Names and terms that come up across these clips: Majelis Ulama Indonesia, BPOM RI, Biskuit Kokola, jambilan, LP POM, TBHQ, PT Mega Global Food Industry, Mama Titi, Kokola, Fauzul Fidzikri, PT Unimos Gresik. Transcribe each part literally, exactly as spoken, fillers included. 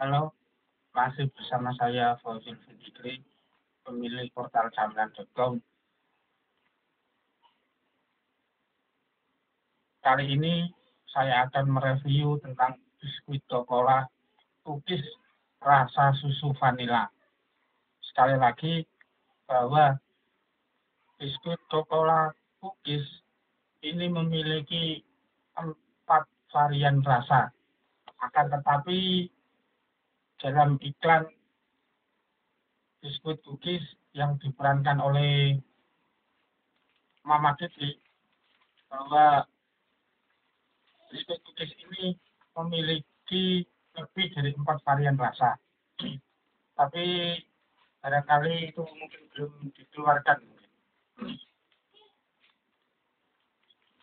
Halo, masih bersama saya Fauzul Fidzikri, pemilik portal jambilan titik com. Kali ini saya akan mereview tentang biskuit Kokola cookies rasa susu vanila. Sekali lagi bahwa biskuit Kokola cookies ini memiliki empat varian rasa. Akan tetapi dalam iklan biskuit cookies yang diperankan oleh Mama Titi, bahwa biskuit cookies ini memiliki lebih dari empat varian rasa. Tapi barangkali itu mungkin belum dikeluarkan.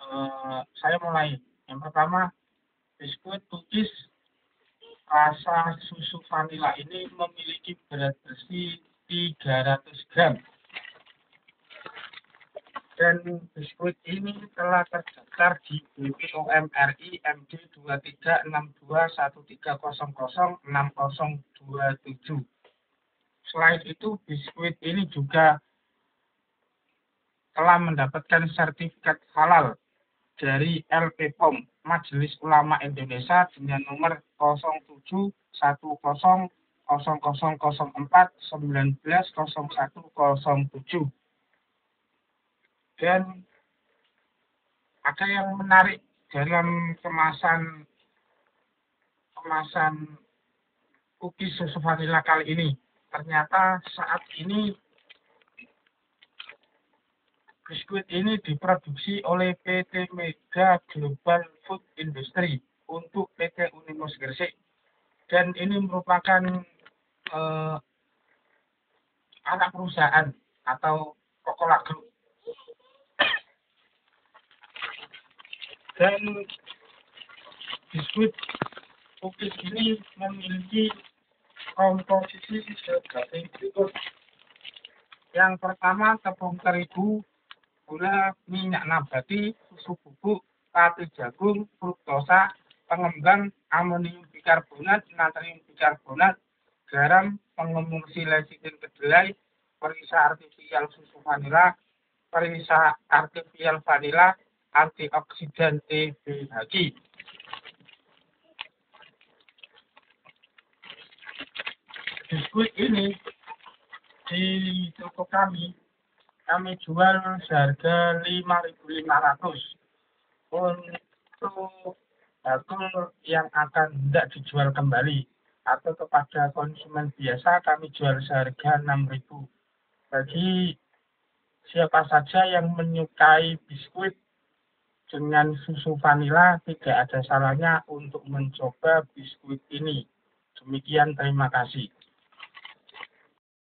Uh, saya mulai. Yang pertama, biskuit cookies rasa susu vanila ini memiliki berat bersih tiga ratus gram. Dan biskuit ini telah terdaftar di B P O M R I M D dua tiga enam dua satu tiga nol nol enam nol dua tujuh. Selain itu, biskuit ini juga telah mendapatkan sertifikat halal dari L P P O M Majelis Ulama Indonesia dengan nomor nol tujuh satu nol nol nol nol empat sembilan belas nol satu nol tujuh. Dan ada yang menarik dalam kemasan kemasan cookies susu vanila kali ini. Ternyata saat ini biskuit ini diproduksi oleh P T Mega Global Food Industry untuk P T Unimos Gresik. Dan ini merupakan eh, anak perusahaan atau Kokola Group. Dan biskuit cookies ini memiliki komposisi sebagai berikut. Yang pertama, tepung terigu, gula, minyak nabati, susu bubuk, pati jagung, fruktosa, pengembang, amonium bikarbonat, natrium bikarbonat, garam, pengembang silasikin kedelai, perisa artifisial susu vanila, perisa artifisial vanila, antioksidan T B H Q. Biskuit ini di toko kami Kami jual seharga lima ribu lima ratus untuk bakul yang akan tidak dijual kembali, atau kepada konsumen biasa kami jual seharga enam ribu. Bagi siapa saja yang menyukai biskuit dengan susu vanila, tidak ada salahnya untuk mencoba biskuit ini. Demikian, terima kasih.